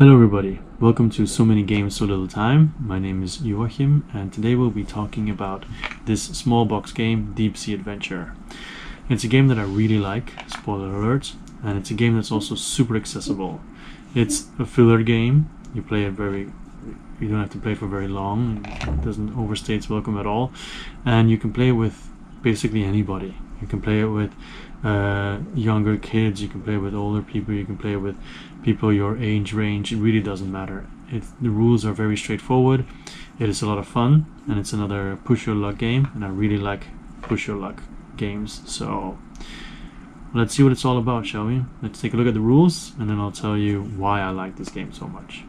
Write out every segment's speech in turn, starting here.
Hello everybody, welcome to So Many Games, So Little Time. My name is Joachim and today we'll be talking about this small box game, Deep Sea Adventure. It's a game that I really like, spoiler alert, and it's a game that's also super accessible. It's a filler game, you don't have to play for very long, it doesn't overstay its welcome at all, and you can play with basically anybody. You can play it with younger kids, you can play with older people, you can play with people your age range. It really doesn't matter. The rules are very straightforward. It is a lot of fun, and it's another push your luck game, and I really like push your luck games. So let's see what it's all about, shall we? Let's take a look at the rules, and then I'll tell you why I like this game so much.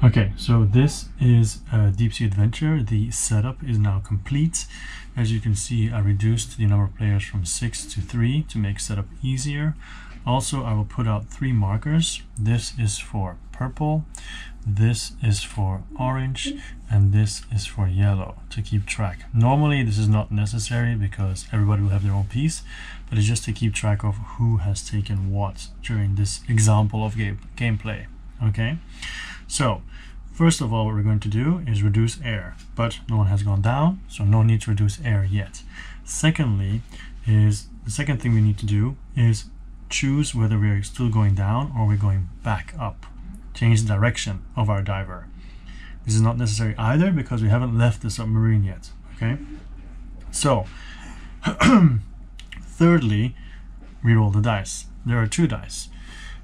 Okay, so this is Deep Sea Adventure. The setup is now complete. As you can see, I reduced the number of players from 6 to 3 to make setup easier. Also, I will put out 3 markers. This is for purple, this is for orange, and this is for yellow to keep track. Normally, this is not necessary because everybody will have their own piece, but it's just to keep track of who has taken what during this example of gameplay. Okay, so first of all, what we're going to do is reduce air, but no one has gone down, so no need to reduce air yet. Secondly, the second thing we need to do is choose whether we're still going down or we're going back up. Change the direction of our diver. This is not necessary either because we haven't left the submarine yet. Okay, so thirdly, we roll the dice. There are 2 dice.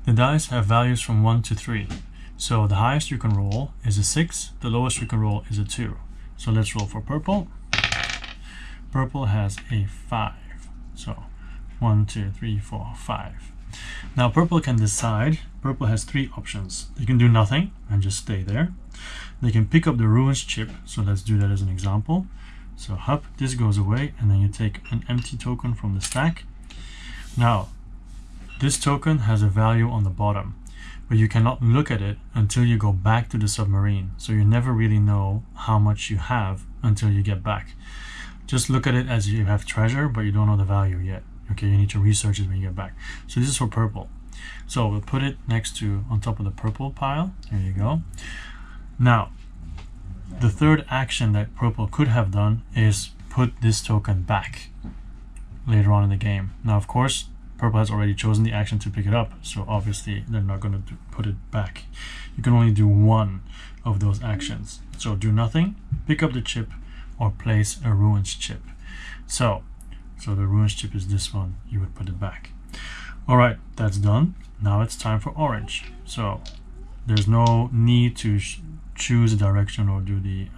The dice have values from 1 to 3. So the highest you can roll is a 6, the lowest you can roll is a 2. So let's roll for purple. Purple has a 5. So 1, 2, 3, 4, 5. Now purple can decide. Purple has 3 options. They can do nothing and just stay there. They can pick up the ruins chip. So let's do that as an example. So hup, this goes away, and then you take an empty token from the stack. Now, this token has a value on the bottom, but you cannot look at it until you go back to the submarine, so you never really know how much you have until you get back. Just look at it as you have treasure, but you don't know the value yet. Okay, you need to research it when you get back. So this is for purple. So we'll put it next to, on top of the purple pile. There you go. Now, the third action that purple could have done is put this token back later on in the game. Now, of course, purple has already chosen the action to pick it up, so obviously they're not going to put it back. You can only do one of those actions. So do nothing, pick up the chip, or place a ruins chip. So the ruins chip is this one, you would put it back. Alright, that's done. Now it's time for orange. So there's no need to choose a direction or do the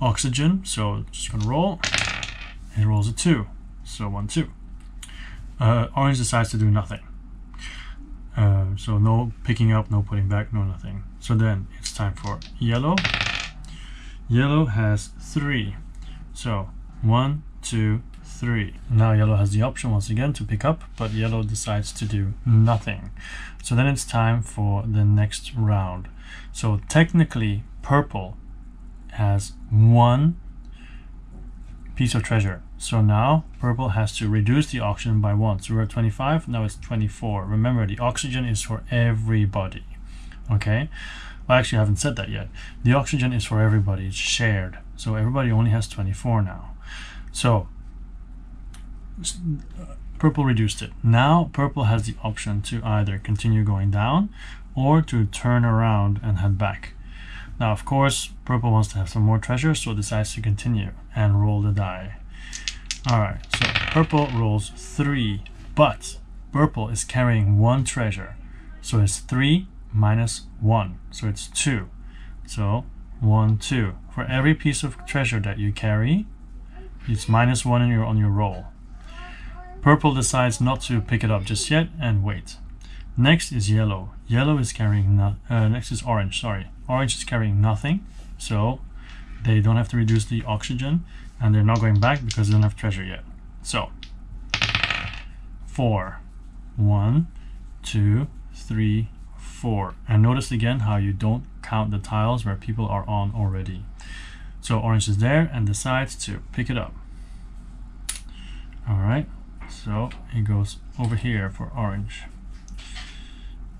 oxygen, so just gonna roll, and it rolls a 2, so 1, 2. Orange decides to do nothing, so no picking up, no putting back, no nothing. So then it's time for yellow. Yellow has 3, so 1, 2, 3. Now yellow has the option once again to pick up, but yellow decides to do nothing. So then it's time for the next round. So technically purple has 1 piece of treasure. So now purple has to reduce the oxygen by 1. So we're at 25, now it's 24. Remember, the oxygen is for everybody. Okay? Well, actually, I haven't said that yet. The oxygen is for everybody, it's shared. So everybody only has 24 now. So purple reduced it. Now purple has the option to either continue going down or to turn around and head back. Now, of course, purple wants to have some more treasure, so decides to continue and roll the die. Alright, so purple rolls 3, but purple is carrying 1 treasure. So it's 3 minus 1, so it's 2. So 1, 2. For every piece of treasure that you carry, it's minus 1 on your roll. Purple decides not to pick it up just yet and wait. Next is yellow. Yellow is carrying next is orange, sorry. Orange is carrying nothing, so they don't have to reduce the oxygen, and they're not going back because they don't have treasure yet. So 4, 1, 2, 3, 4. And notice again how you don't count the tiles where people are on already. So orange is there and decides to pick it up. All right, so it goes over here for orange.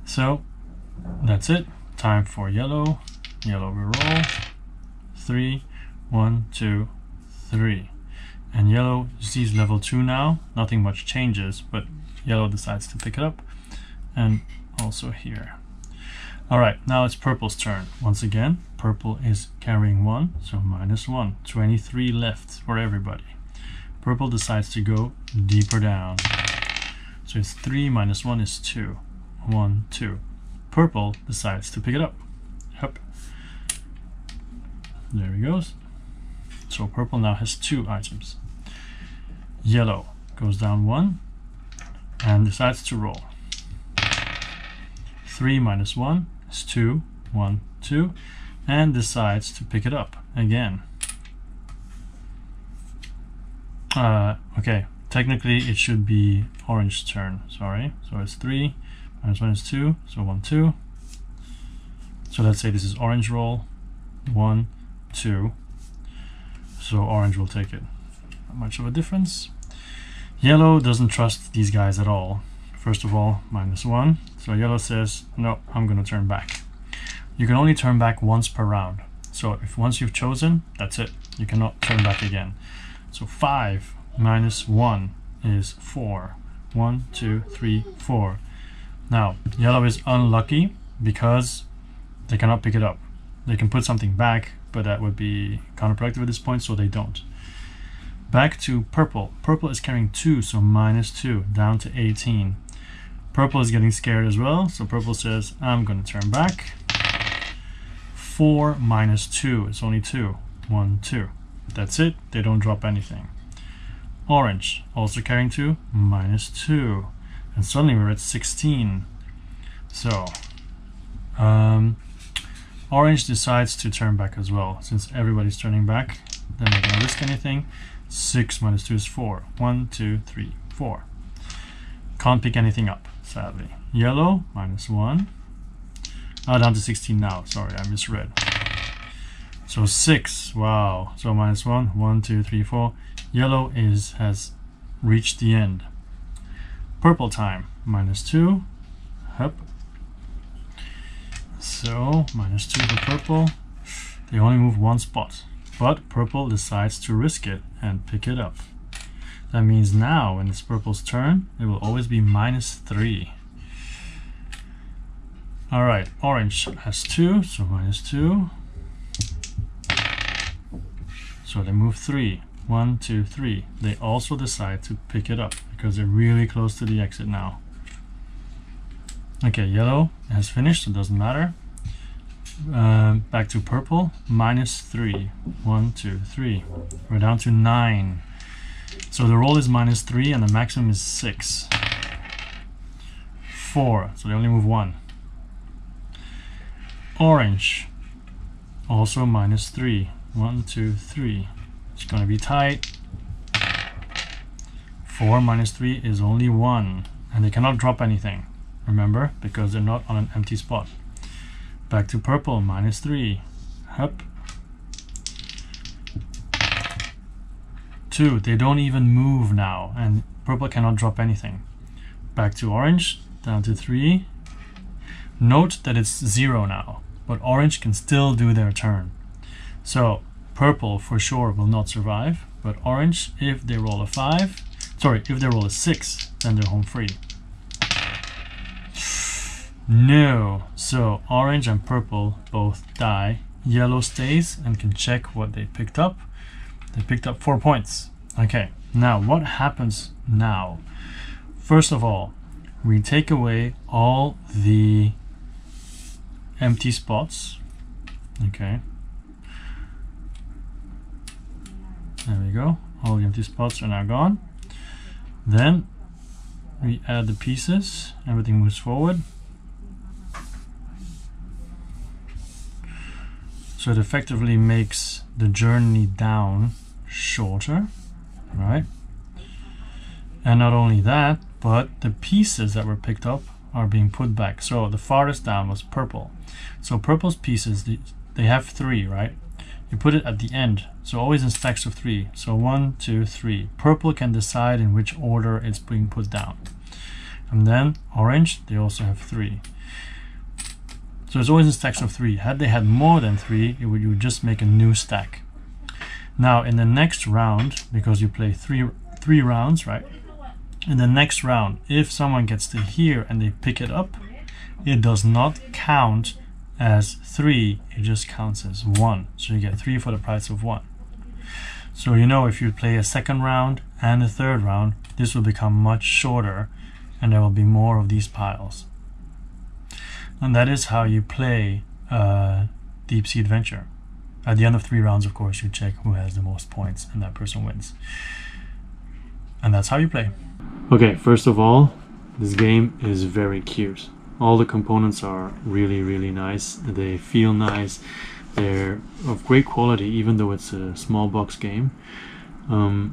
So that's it. Time for yellow. Yellow will roll. 3, 1, 2, 3. And yellow sees level 2 now. Nothing much changes, but yellow decides to pick it up. And also here. All right, now it's purple's turn. Once again, purple is carrying 1, so -1. 23 left for everybody. Purple decides to go deeper down. So it's 3 - 1 is 2. 1, 2. Purple decides to pick it up. Hup. There he goes. So purple now has 2 items. Yellow goes down 1 and decides to roll. 3 - 1 is 2. 1, 2. And decides to pick it up again. Okay, technically it should be orange's turn, sorry. So it's 3 - 1 is 2. So 1, 2. So let's say this is orange roll. 1, 2. So orange will take it. Not much of a difference. Yellow doesn't trust these guys at all. First of all, -1. So yellow says, no, I'm going to turn back. You can only turn back once per round. So if once you've chosen, that's it. You cannot turn back again. So 5 - 1 is 4. 1, 2, 3, 4. Now, yellow is unlucky because they cannot pick it up. They can put something back, but that would be counterproductive at this point, so they don't. Back to purple. Purple is carrying 2, so -2, down to 18. Purple is getting scared as well, so purple says, I'm going to turn back. 4 - 2, it's only 2. 1, 2. That's it, they don't drop anything. Orange, also carrying 2, -2. And suddenly we're at 16. So, orange decides to turn back as well. Since everybody's turning back, they're not going to risk anything. 6 - 2 is 4. 1, 2, 3, 4. Can't pick anything up, sadly. Yellow, -1. Down to 16 now. Sorry, I misread. So 6. Wow. So -1. 1, 2, 3, 4. Yellow has reached the end. Purple time. -2. Hup. So, -2 for purple. They only move 1 spot, but purple decides to risk it and pick it up. That means now, when it's purple's turn, it will always be -3. Alright, orange has 2, so -2. So they move 3. 1, 2, 3. They also decide to pick it up because they're really close to the exit now. Okay, yellow has finished, so it doesn't matter. Back to purple, -3. 1, 2, 3. We're down to 9. So the roll is -3 and the maximum is 6. 4, so they only move 1. Orange, also -3. 1, 2, 3. It's going to be tight. 4 - 3 is only 1. And they cannot drop anything. Remember, because they're not on an empty spot. Back to purple, -3. Hup. 2, they don't even move now, and purple cannot drop anything. Back to orange, down to 3. Note that it's 0 now, but orange can still do their turn. So, purple for sure will not survive, but orange, if they roll a 6, then they're home free. No, so orange and purple both die. Yellow stays and can check what they picked up. They picked up 4 points. Okay, now what happens now? First of all, we take away all the empty spots. Okay, there we go. All the empty spots are now gone. Then We add the pieces, everything moves forward. So it effectively makes the journey down shorter, right? And not only that, but the pieces that were picked up are being put back. So the farthest down was purple. So purple's pieces, they have 3, right? You put it at the end, so always in stacks of 3. So 1, 2, 3. Purple can decide in which order it's being put down. And then orange, they also have 3. So it's always in stacks of 3. Had they had more than 3, you would just make a new stack. Now in the next round, because you play three rounds, right? In the next round, if someone gets to here and they pick it up, it does not count as 3, it just counts as 1. So you get 3 for the price of 1. So you know, if you play a second round and a third round, this will become much shorter and there will be more of these piles. And that is how you play Deep Sea Adventure. At the end of 3 rounds, of course, you check who has the most points and that person wins. And that's how you play. Okay, first of all, this game is very cute. All the components are really, really nice. They feel nice. They're of great quality, even though it's a small box game. And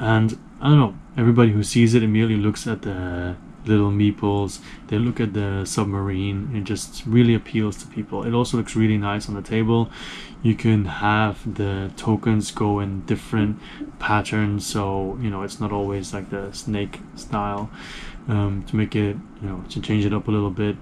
I don't know, everybody who sees it immediately looks at the little meeples, they look at the submarine. It just really appeals to people. It also looks really nice on the table. You can have the tokens go in different patterns, so you know it's not always like the snake style, to make it, you know, to change it up a little bit.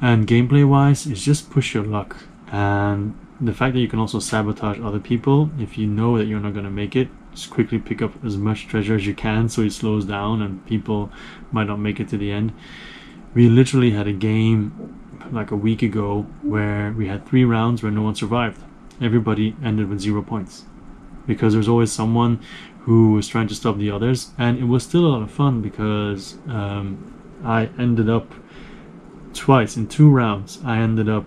And gameplay wise, it's just push your luck, and the fact that you can also sabotage other people. If you know that you're not going to make it, just quickly pick up as much treasure as you can, so it slows down and people might not make it to the end. We literally had a game like a week ago where we had 3 rounds where no one survived. Everybody ended with 0 points because there's always someone who was trying to stop the others. And it was still a lot of fun because I ended up twice in 2 rounds. I ended up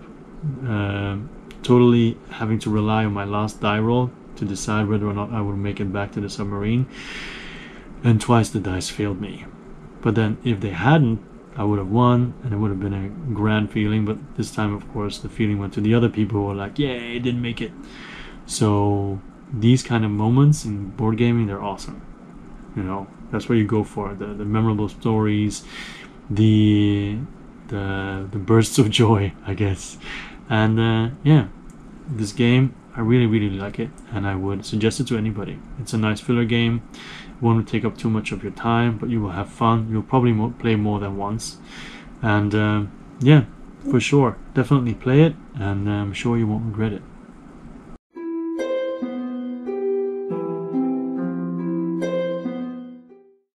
totally having to rely on my last die roll to decide whether or not I would make it back to the submarine, and twice the dice failed me. But then if they hadn't, I would have won and it would have been a grand feeling. But this time, of course, the feeling went to the other people who were like, yay, I didn't make it. So these kind of moments in board gaming, they're awesome. You know, that's what you go for, the memorable stories, the bursts of joy, I guess. And yeah, this game, I really, really like it, and I would suggest it to anybody. It's a nice filler game. It won't take up too much of your time, but you will have fun. You'll probably play more than once. And yeah, for sure, definitely play it, and I'm sure you won't regret it.